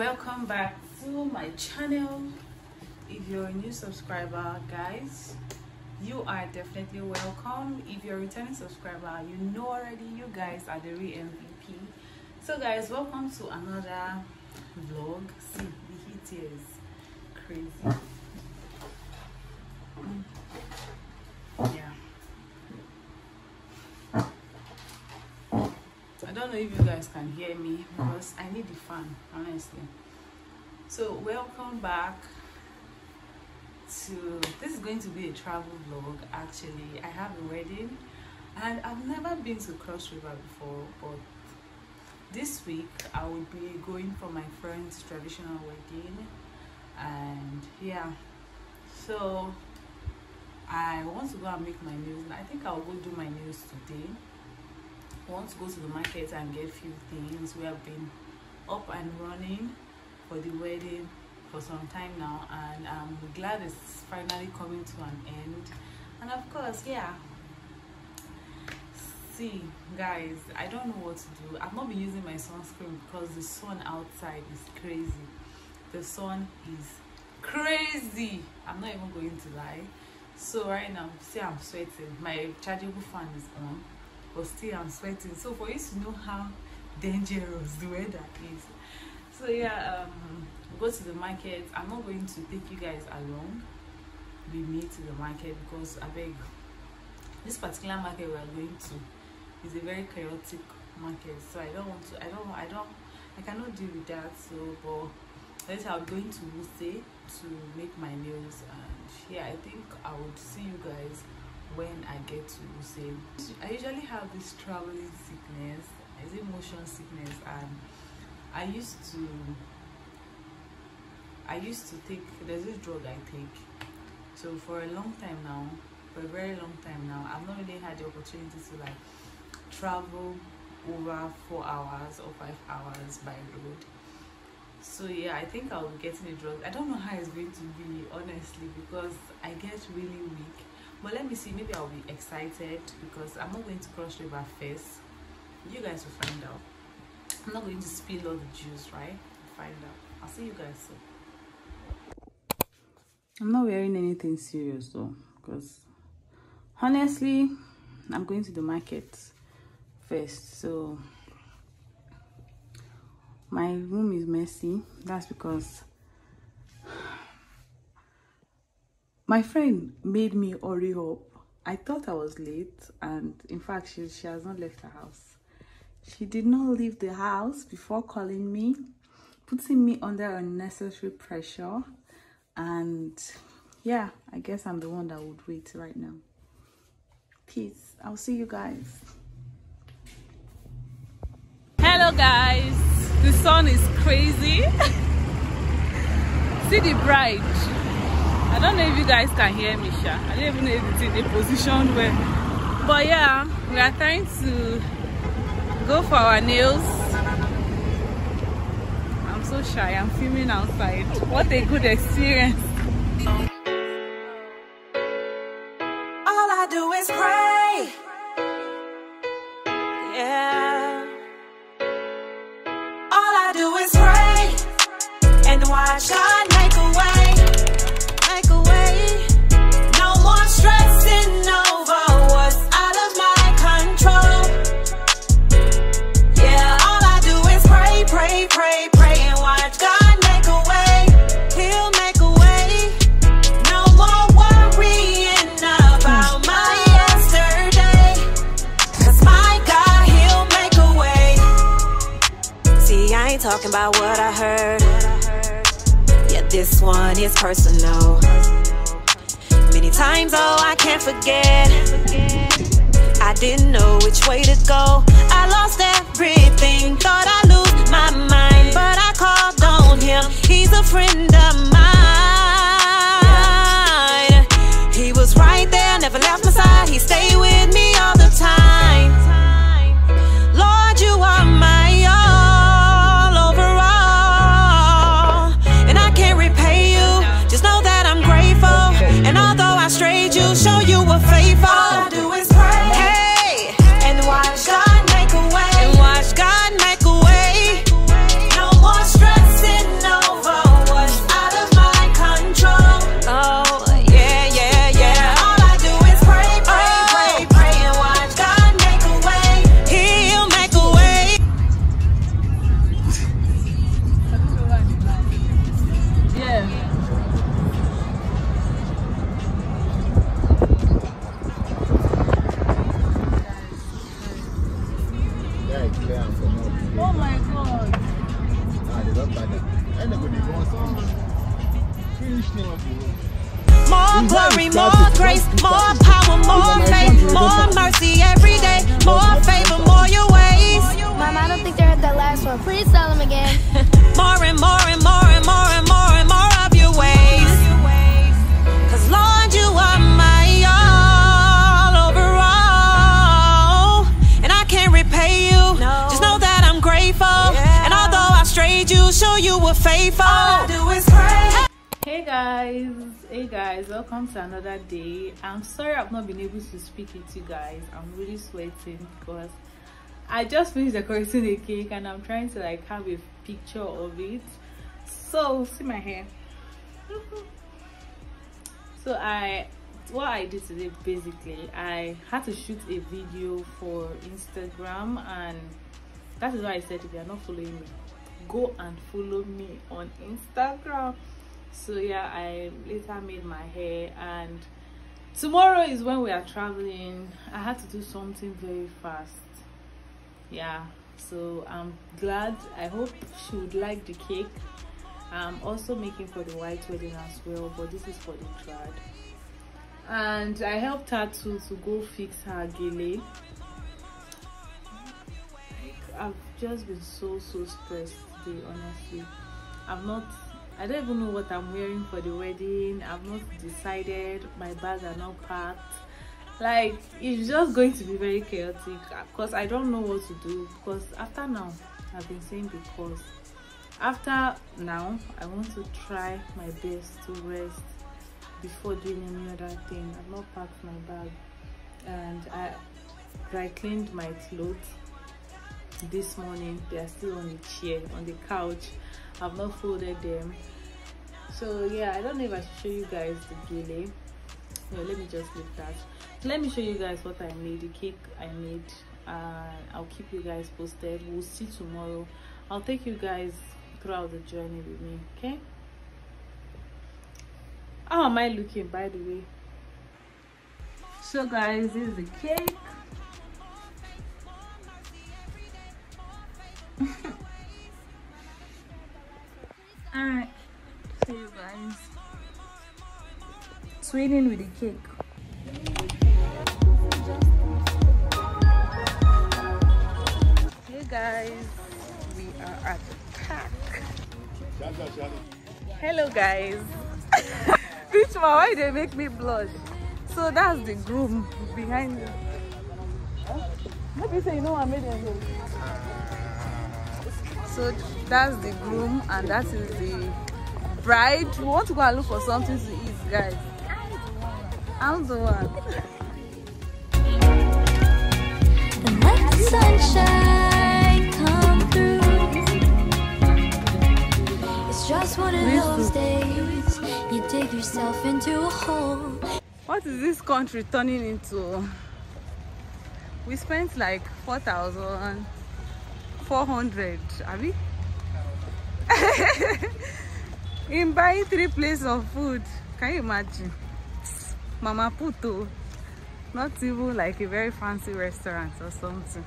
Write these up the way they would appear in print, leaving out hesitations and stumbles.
Welcome back to my channel. If you're a new subscriber, guys, you are definitely welcome. If you're a returning subscriber, you know already, you guys are the real MVP. So guys, welcome to another vlog. See, the heat is crazy. I don't know if you guys can hear me because I need the fan, honestly. So welcome back to, this is going to be a travel vlog actually. I have a wedding and I've never been to Cross River before, but this week I will be going for my friend's traditional wedding. And yeah, so I want to go and make my nails. I think I'll go do my nails today. I want to go to the market and get a few things. We have been up and running for the wedding for some time now, and I'm glad it's finally coming to an end. And of course, yeah, see guys, I don't know what to do. I've not been using my sunscreen because the sun outside is crazy. The sun is crazy, I'm not even going to lie. So right now, see, I'm sweating. My chargeable fan is on, but still I'm sweating. So for you to know how dangerous the weather is. So yeah, go to the market. I'm not going to take you guys along with me to the market because I beg, this particular market we are going to is a very chaotic market. So I don't want to, I cannot deal with that. So but later I'm going to Wuse to make my nails, and yeah, I think I would see you guys when I get to Wuse. I usually have this traveling sickness, is it motion sickness, and I used to take, there's this drug I take, so for a long time now, for a very long time now, I've not really had the opportunity to like travel over 4 hours or 5 hours by road. So yeah, I think I'll be getting a drug. I don't know how it's going to be honestly because I get really weak. But let me see, maybe I'll be excited because I'm not going to Cross River first. You guys will find out. I'm not going to spill all the juice, right? Find out. I'll see you guys soon. I'm not wearing anything serious though, because honestly, I'm going to the market first. So my room is messy. That's because my friend made me hurry up. I thought I was late, and in fact, she has not left her house. She did not leave the house before calling me, putting me under unnecessary pressure. And yeah, I guess I'm the one that would wait right now. Peace. I'll see you guys. Hello guys. The sun is crazy. See the bride. I don't know if you guys can hear me, Sha. I don't even know if it's in a position where. But yeah, we are trying to go for our nails. I'm so shy. I'm filming outside. What a good experience. All I do is pray. Yeah. All I do is pray and watch God make a way. Talking about what I heard. Yeah, this one is personal. Many times, oh, I can't forget. I didn't know which way to go. I lost everything. Thought I lose my mind, but I called on him. He's a friend of mine. He was right there, never left my side. He stayed with me all the time. And watch God make a way. No more stressing. And they're going to finish thing off the road. More glory, more grace, more power, more faith, more mercy every day, more favor, more your ways. Mom, I don't think they're at that last one. Please tell them again. More and more and more and more and more and more of your ways. Cause Lord, you are my all overall. And I can't repay you. Just know that I'm grateful. And although I strayed you, sure you were faithful. All I do is pray. Hey guys, welcome to another day. I'm sorry I've not been able to speak with you guys. I'm really sweating because I just finished decorating the cake and I'm trying to like have a picture of it. So see my hair. So what I did today, basically I had to shoot a video for Instagram, and that is why I said if you are not following me, go and follow me on Instagram. So yeah, I later made my hair, and tomorrow is when we are traveling. I had to do something very fast. Yeah, so I'm glad. I hope she would like the cake. I'm also making for the white wedding as well, but this is for the trad. And I helped her to go fix her gele. I've just been so stressed today, honestly. I don't even know what I'm wearing for the wedding. I've not decided. My bags are not packed. Like, it's just going to be very chaotic because I don't know what to do. Because after now, I've been saying because after now, I want to try my best to rest before doing any other thing. I've not packed my bag, and I dry cleaned my clothes this morning. They are still on the chair, on the couch. I've not folded them. So yeah, I don't know if I should show you guys the gele. No, let me just leave that. Let me show you guys what I made, the cake I made. I'll keep you guys posted. We'll see tomorrow. I'll take you guys throughout the journey with me, okay? How am I looking, by the way? So guys, this is the cake. Alright, see you guys. Sweden with the cake. Hey guys, we are at the park. Hello guys. Bitch, why they make me blush? So that's the groom behind me. Let me say, you know I made him. So that's the groom, and that is the bride. We want to go and look for something to eat, guys. I'm the one. And let the sunshine come through. It's just one of those days you dig yourself into a hole. What is this country turning into? We spent like 4,400, abi? In buying 3 plates of food. Can you imagine? Mama Puto. Not even like a very fancy restaurant or something.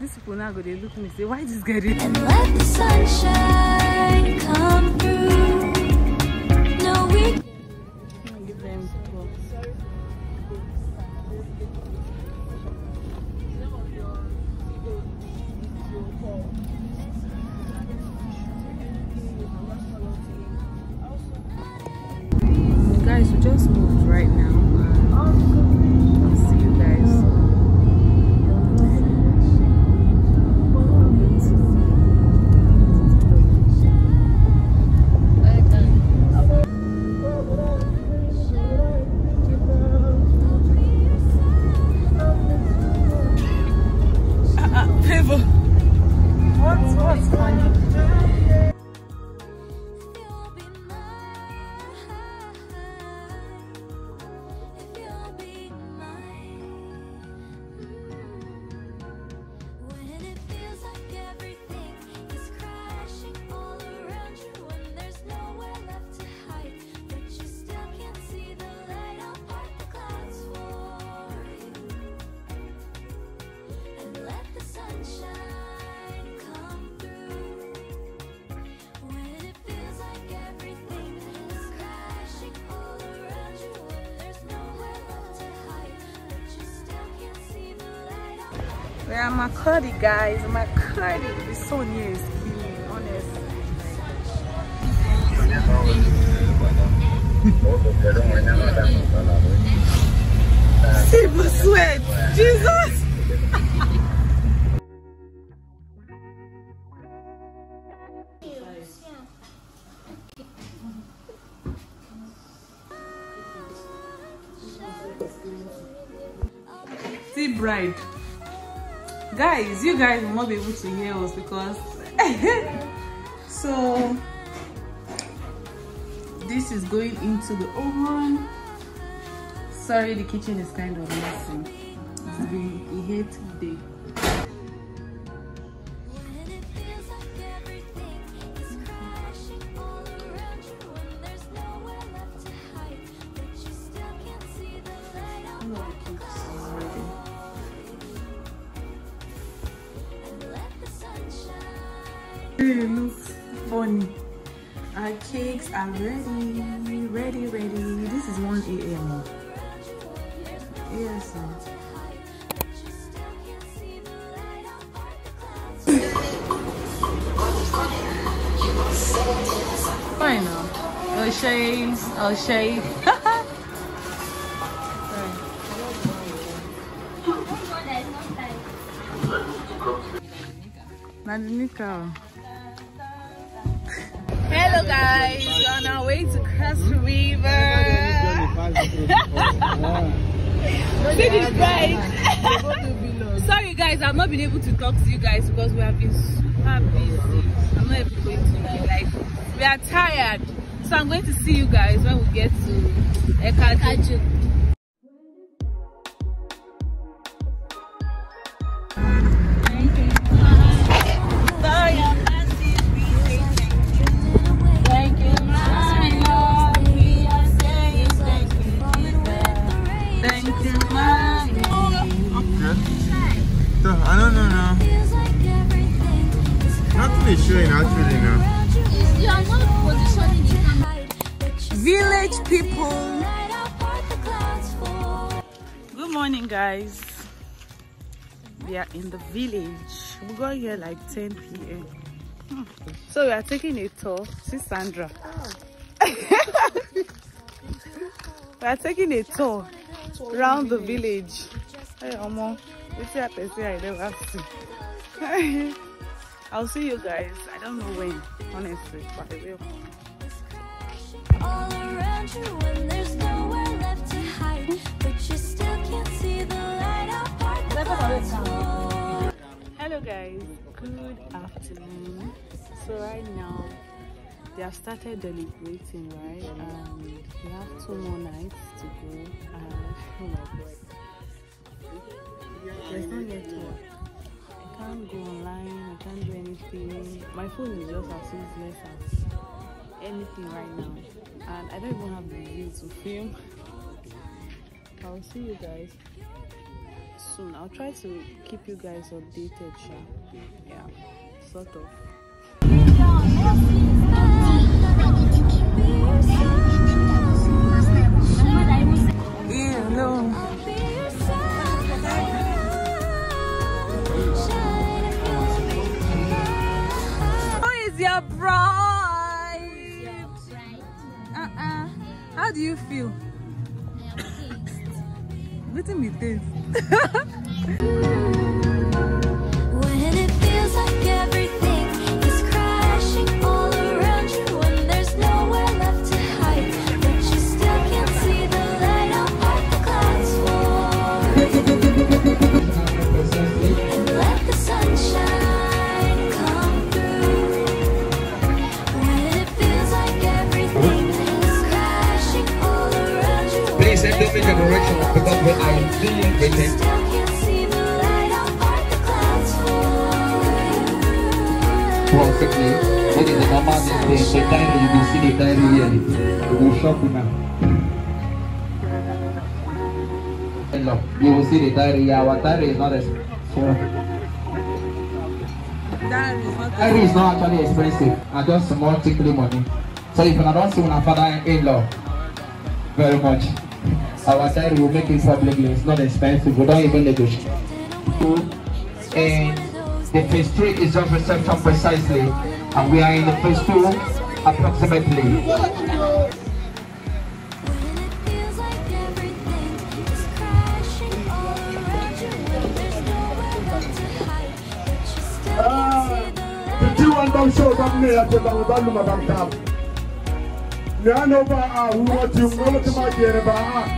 These people now go, they look me say, why just get it? And let the sunshine come through. No, we give them guys, we just moved right now. I'll see you guys. What's funny? Where are my curry, guys? My curry is so near is killing, honest. People sweat, Jesus. See, bride. Guys, you guys will not be able to hear us because so this is going into the oven. Sorry, the kitchen is kind of messy. It's been a hot day. It looks funny. Our cakes are ready. This is 1 AM. Yes, fine now. Oh shades. Hello guys, we're on our way to Cross River. See this guys. Sorry guys, I've not been able to talk to you guys because we have been super busy. I'm not even going to be like, we are tired. So I'm going to see you guys when we get to Ekajuk. Village people. Good morning, guys. We are in the village. We got here like 10 PM. So we are taking a tour. See Sandra. Oh. We are taking a tour around the village. Hey, Omo. I'll see you guys. I don't know when, honestly, but I will. All around you when there's nowhere left to hide, but you still can't see the light out part the clouds fall. Hello guys, good afternoon. So right now they have started deliberating, right? And we have 2 more nights to go, and oh my god, there's no network. I can't go online, I can't do anything. My phone is just as useless as anything right now, and I don't even have the view to film. I'll see you guys soon. I'll try to keep you guys updated, yeah, sort of. Who is your bro? How do you feel? Yeah, I'm me taste. When it feels like everything is crashing all around you, when there's nowhere left to hide, but you still can't see the light out the clouds fall. And let the sunshine come through. When it feels like everything. Please send me the direction because when I am feeling waiting. Well, quickly, what is the number that is the diary? You can see the diary here. You will shop now. Hello, you will see the diary here. Our diary is not as diary is not actually expensive. I just small tickly money. So if I don't see my father-in-law very much. Our diary will make it publicly. It's not expensive. We don't even negotiate. in the phase 3 is over September precisely, and we are in the phase 2 approximately. Don't show them me at the Babylon Madame Tab. Nanova, who want you to my dear Baha.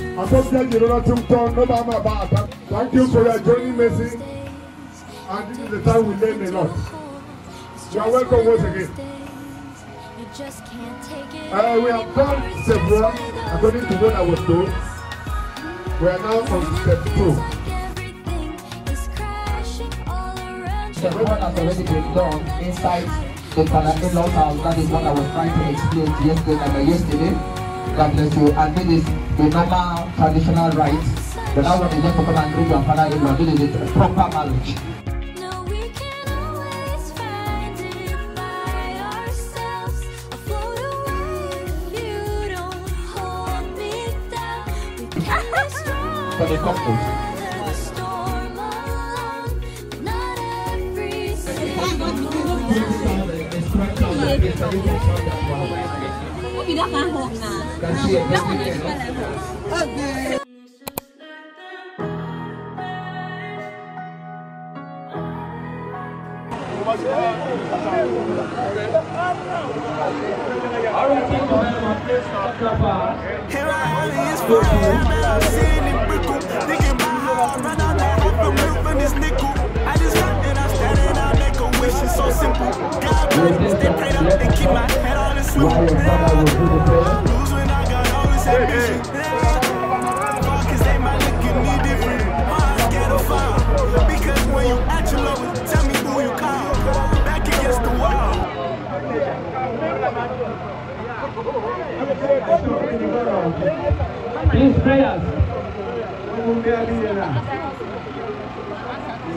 I don't think you don't turn Obama Baha. Thank you for your journey, Messi. And this is the time we learn a lot. You are welcome once again. We have done step 1, according to what I was told. We are now on step 2. The ribbon has already been done inside the in-laws house. That is what I was trying to explain yesterday. God bless you. And this is the normal traditional rites. But now when you just open and greet your father-in-law, this is a proper marriage. For the couples. Okay. These prayers will be a leader. You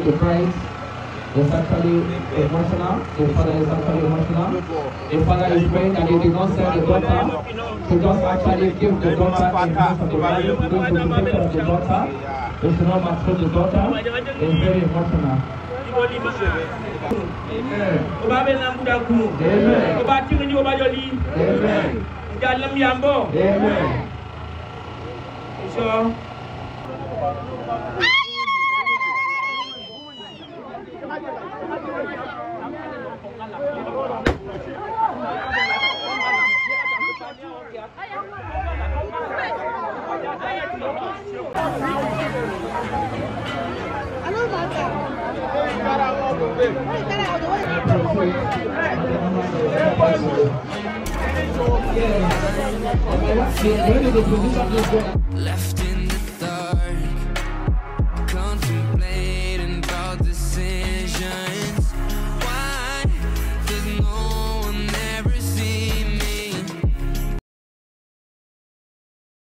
the price. The actually emotional, the father is actually emotional. The father is praying and he did not send the daughter. He just actually give the daughter in hands of the wife, to the picture of the daughter. He should not match the daughter. It's very emotional. Amen. Amen. Amen. So, yeah,